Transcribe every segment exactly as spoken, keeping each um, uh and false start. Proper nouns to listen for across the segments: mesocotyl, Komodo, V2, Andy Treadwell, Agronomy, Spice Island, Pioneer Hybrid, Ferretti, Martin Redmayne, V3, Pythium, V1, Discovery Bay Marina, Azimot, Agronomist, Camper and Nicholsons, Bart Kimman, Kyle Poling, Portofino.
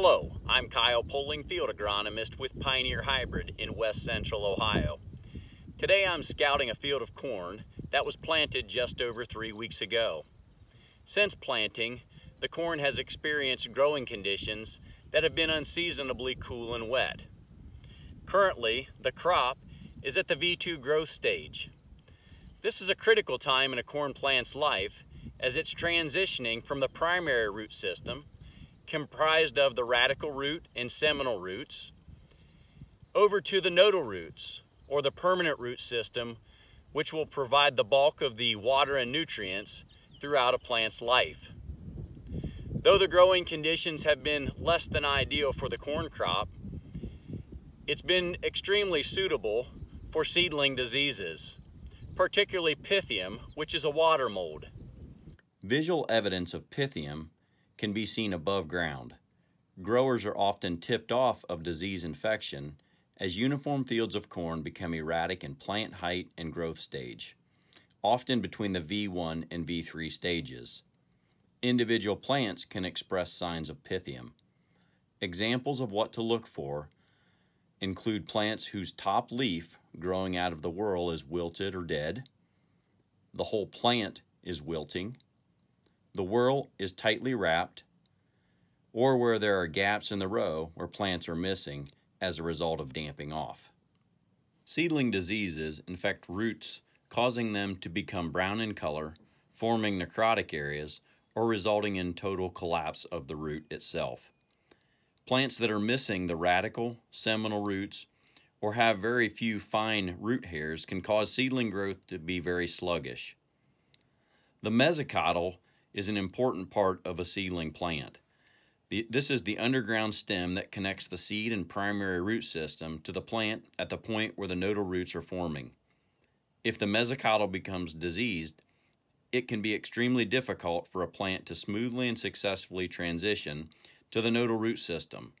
Hello, I'm Kyle Poling, field agronomist with Pioneer Hybrid in West Central Ohio. Today I'm scouting a field of corn that was planted just over three weeks ago. Since planting, the corn has experienced growing conditions that have been unseasonably cool and wet. Currently, the crop is at the V two growth stage. This is a critical time in a corn plant's life as it's transitioning from the primary root system, comprised of the radical root and seminal roots, over to the nodal roots, or the permanent root system, which will provide the bulk of the water and nutrients throughout a plant's life. Though the growing conditions have been less than ideal for the corn crop, it's been extremely suitable for seedling diseases, particularly Pythium, which is a water mold. Visual evidence of Pythium can be seen above ground. Growers are often tipped off of disease infection as uniform fields of corn become erratic in plant height and growth stage, often between the V one and V three stages. Individual plants can express signs of Pythium. Examples of what to look for include plants whose top leaf growing out of the whorl is wilted or dead, the whole plant is wilting, the whorl is tightly wrapped, or where there are gaps in the row where plants are missing as a result of damping off. Seedling diseases infect roots, causing them to become brown in color, forming necrotic areas, or resulting in total collapse of the root itself. Plants that are missing the radical, seminal roots, or have very few fine root hairs can cause seedling growth to be very sluggish. The mesocotyl is an important part of a seedling plant. The, this is the underground stem that connects the seed and primary root system to the plant at the point where the nodal roots are forming. If the mesocotyl becomes diseased, it can be extremely difficult for a plant to smoothly and successfully transition to the nodal root system,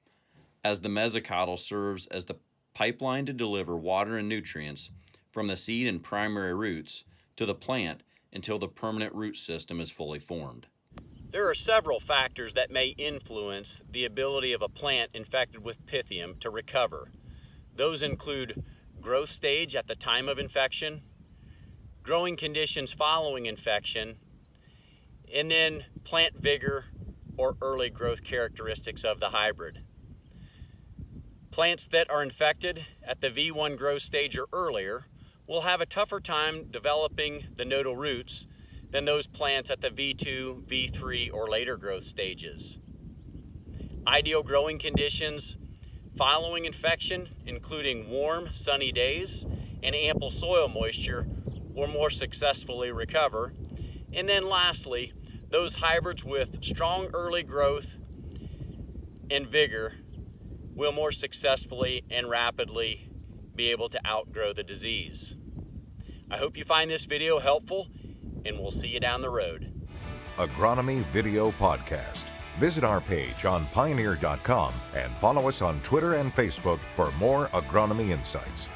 as the mesocotyl serves as the pipeline to deliver water and nutrients from the seed and primary roots to the plant until the permanent root system is fully formed. There are several factors that may influence the ability of a plant infected with Pythium to recover. Those include growth stage at the time of infection, growing conditions following infection, and then plant vigor or early growth characteristics of the hybrid. Plants that are infected at the V one growth stage or earlier will have a tougher time developing the nodal roots than those plants at the V two, V three, or later growth stages. Ideal growing conditions following infection, including warm, sunny days and ample soil moisture, will more successfully recover. And then lastly, those hybrids with strong early growth and vigor will more successfully and rapidly be able to outgrow the disease. I hope you find this video helpful, and we'll see you down the road. Agronomy Video Podcast. Visit our page on pioneer dot com and follow us on Twitter and Facebook for more agronomy insights.